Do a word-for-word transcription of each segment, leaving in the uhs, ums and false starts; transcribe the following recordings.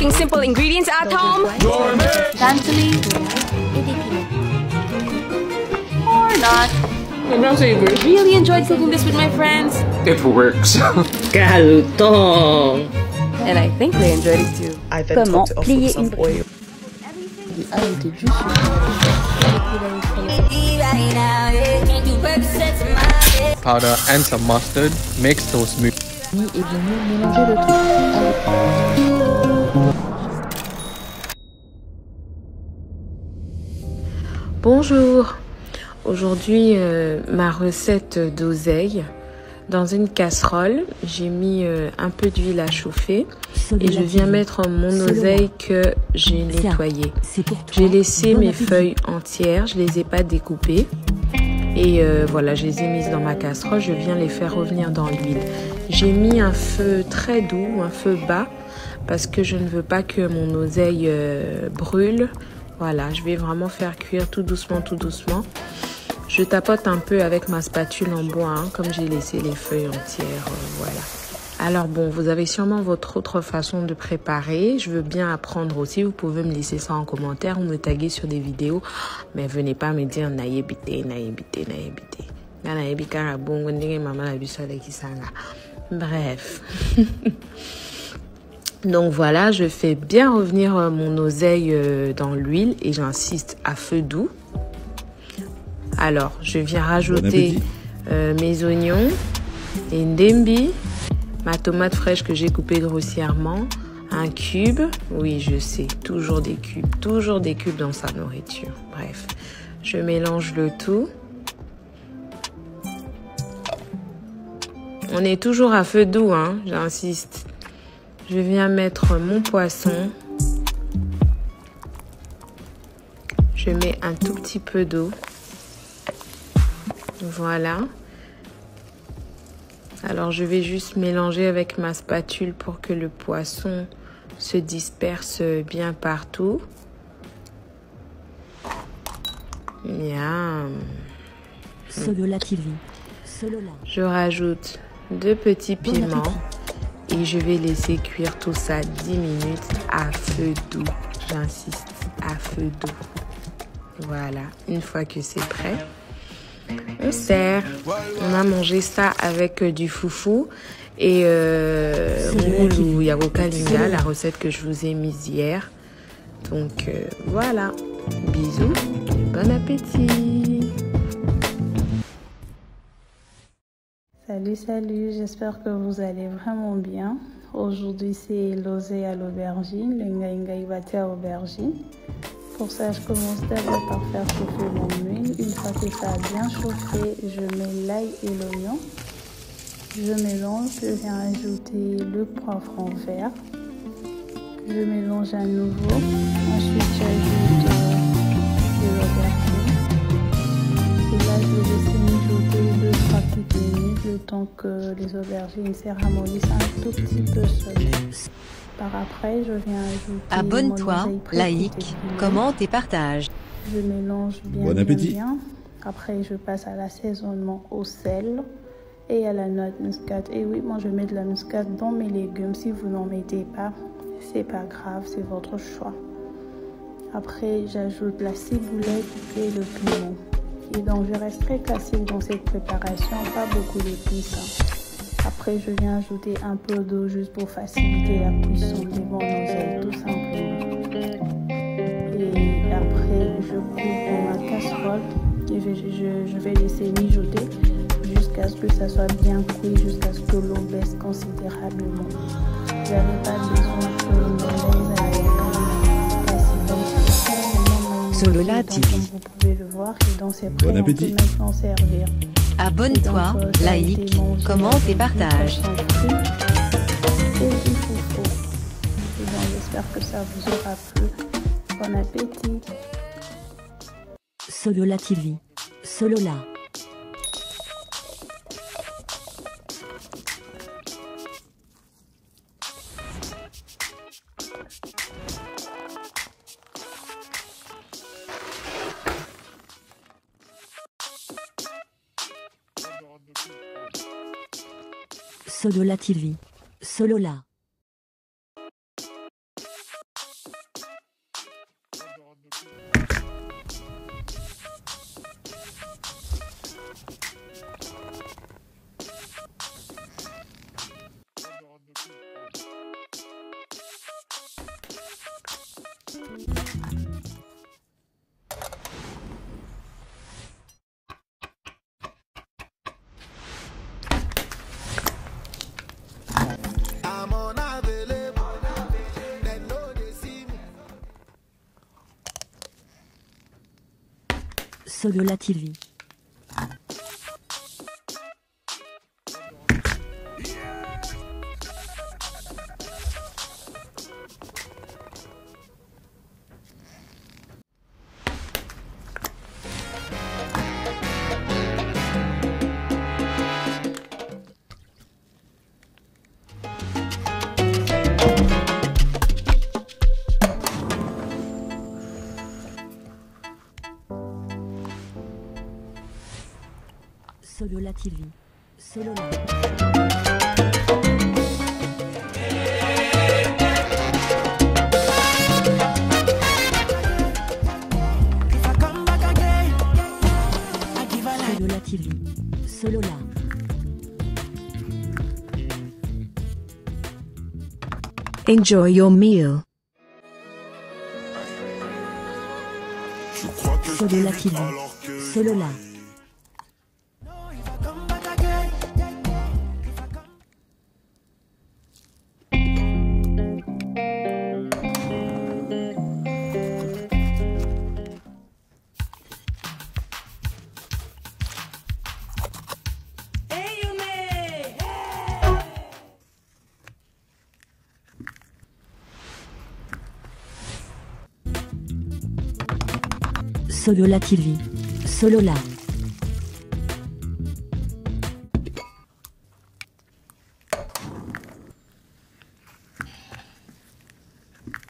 making simple ingredients at home? Fancy or not. I really enjoyed cooking this with my friends. It works. Calotons. And I think they enjoyed it too. Comment plier une brique? Powder and some mustard makes those smooth. Et bien mieux mélanger le tout. Bonjour. Aujourd'hui euh, ma recette d'oseille. Dans une casserole, j'ai mis euh, un peu d'huile à chauffer et je viens mettre mon oseille que j'ai nettoyée. J'ai laissé mes feuilles entières, je les ai pas découpées. Et euh, voilà, je les ai mises dans ma casserole, je viens les faire revenir dans l'huile. J'ai mis un feu très doux, un feu bas, parce que je ne veux pas que mon oseille euh, brûle. Voilà, je vais vraiment faire cuire tout doucement, tout doucement. Je tapote un peu avec ma spatule en bois, hein, comme j'ai laissé les feuilles entières, euh, voilà. Alors bon, vous avez sûrement votre autre façon de préparer. Je veux bien apprendre aussi. Vous pouvez me laisser ça en commentaire ou me taguer sur des vidéos. Mais venez pas me dire naïbité, naïbité, naïbité. Bref. Donc voilà, je fais bien revenir mon oseille dans l'huile et j'insiste à feu doux. Alors, je viens rajouter euh, mes oignons et ndembi. Ma tomate fraîche que j'ai coupée grossièrement, un cube, oui je sais, toujours des cubes, toujours des cubes dans sa nourriture. Bref, je mélange le tout. On est toujours à feu doux, hein, j'insiste. Je viens mettre mon poisson. Je mets un tout petit peu d'eau. Voilà. Alors je vais juste mélanger avec ma spatule pour que le poisson se disperse bien partout. Miam. Solola T V. Solola. Je rajoute deux petits piments et je vais laisser cuire tout ça dix minutes à feu doux. J'insiste, à feu doux. Voilà, une fois que c'est prêt. On sert, on a mangé ça avec du foufou et euh, moule ou yagokalinga, la recette que je vous ai mise hier. Donc euh, voilà, bisous et bon appétit. Salut, salut, j'espère que vous allez vraiment bien. Aujourd'hui c'est l'oseille à l'aubergine, le ngaï ngaï bâti à l'aubergine. Pour ça, je commence d'abord par faire chauffer mon huile. Une fois que ça a bien chauffé, je mets l'ail et l'oignon. Je mélange, je viens ajouter le poivron vert. Je mélange à nouveau. Ensuite, j'ajoute de l'aubergine. Et là, je vais laisser mijoter deux à trois petites minutes, le temps que les aubergines se ramollissent un tout petit peu seulement. Par après, je viens ajouter. Abonne-toi, like, commente et partage. Je mélange bien, bon appétit. Bien, bien. Après, je passe à l'assaisonnement au sel et à la noix de muscade. Et oui, moi, je mets de la muscade dans mes légumes. Si vous n'en mettez pas, c'est pas grave, c'est votre choix. Après, j'ajoute la ciboulette et le piment. Et donc, je reste très classique dans cette préparation, pas beaucoup d'épices. Après, je viens ajouter un peu d'eau juste pour faciliter la cuisson des bons oseilles, tout simplement. Et après, je coupe dans ma casserole et je, je, je vais laisser mijoter jusqu'à ce que ça soit bien cuit, jusqu'à ce que l'eau baisse considérablement. Je n'avais pas besoin que l'eau baisse à la Solola T V. Comme vous pouvez le voir, et dans ses prêts, bon appétit. On peut maintenant servir. Abonne-toi, like, commente et partage. J'espère que ça vous aura plu. Bon appétit. Solola T V. Solola. Solola T V. Solola. Solola T V. Solola T V. Solola. Enjoy your meal. Solola T V. Solola. Solola T V. Solola.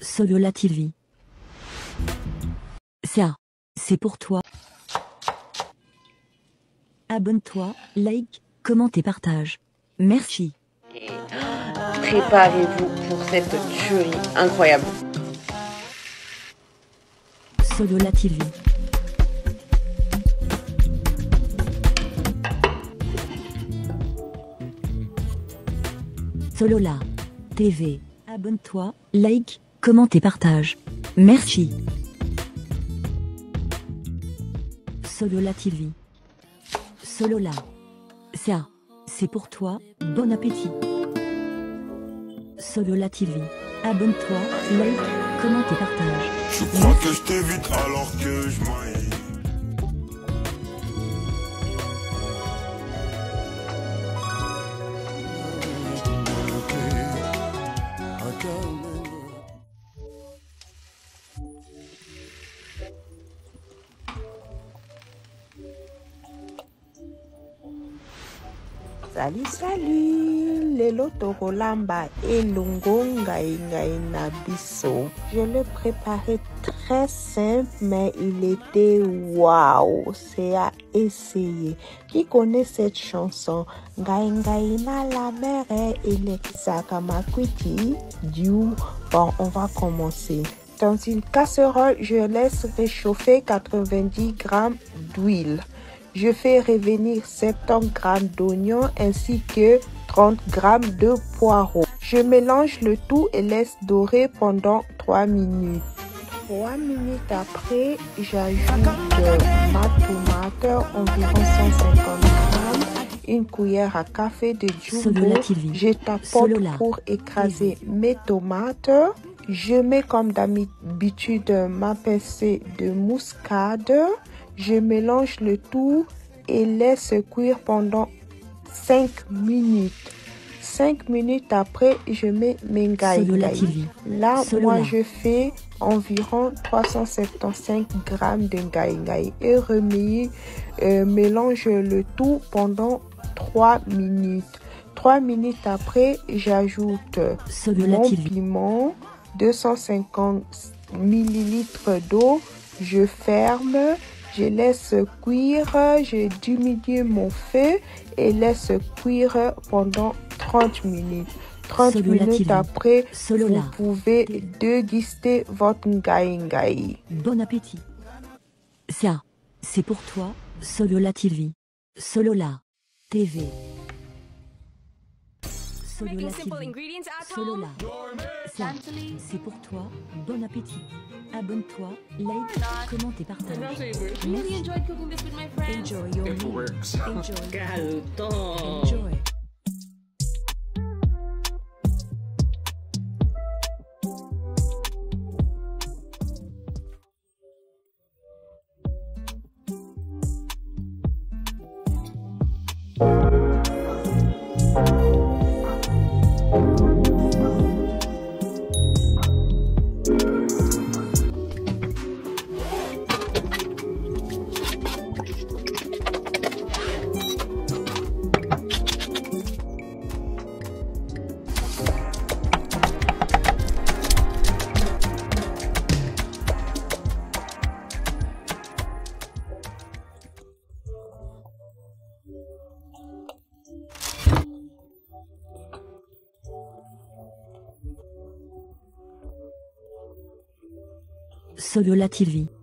Solola T V. Ça, c'est pour toi. Abonne-toi, like, commente et partage. Merci. Préparez-vous pour cette tuerie incroyable. Solola T V. Solola T V. Abonne-toi, like, commente et partage. Merci. Solola T V. Solola. Ça, c'est pour toi. Bon appétit. Solola T V. Abonne-toi, like, commente et partage. Je crois que je t'évite alors que je m'en ai. Salut, salut, lelo tokolamba et lungo ngaï ngaï na biso. Je le préparais très simple, mais il était waouh, c'est à essayer. Qui connaît cette chanson? Ngaï ngaï na la mer et les sakamakwiti du. Bon, on va commencer. Dans une casserole, je laisse réchauffer quatre-vingt-dix grammes d'huile. Je fais revenir soixante-dix grammes d'oignons ainsi que trente grammes de poireaux. Je mélange le tout et laisse dorer pendant trois minutes. trois minutes après, j'ajoute ma tomate, environ cent cinquante grammes, une cuillère à café de jumbo. Je tapote pour écraser mes tomates. Je mets comme d'habitude ma pincée de muscade. Je mélange le tout et laisse cuire pendant cinq minutes. cinq minutes après, je mets mes ngaï ngaï. Là, moi, je fais environ trois cent soixante-quinze grammes de ngaï ngaï et remets, euh, mélange le tout pendant trois minutes. trois minutes après, j'ajoute mon piment, deux cent cinquante millilitres d'eau. Je ferme. Je laisse cuire, je diminue mon feu et laisse cuire pendant trente minutes. trente minutes après, vous pouvez déguster votre ngaï ngaï. Bon appétit. Ça, c'est pour toi, Solola T V. Solola T V. Solola T V. Solola, ça, c'est pour toi. Bon appétit. Abonne-toi, like, commente et partage. Really enjoyed cooking this with my friends. Enjoy your meal. Enjoy. Enjoy. Solola T V.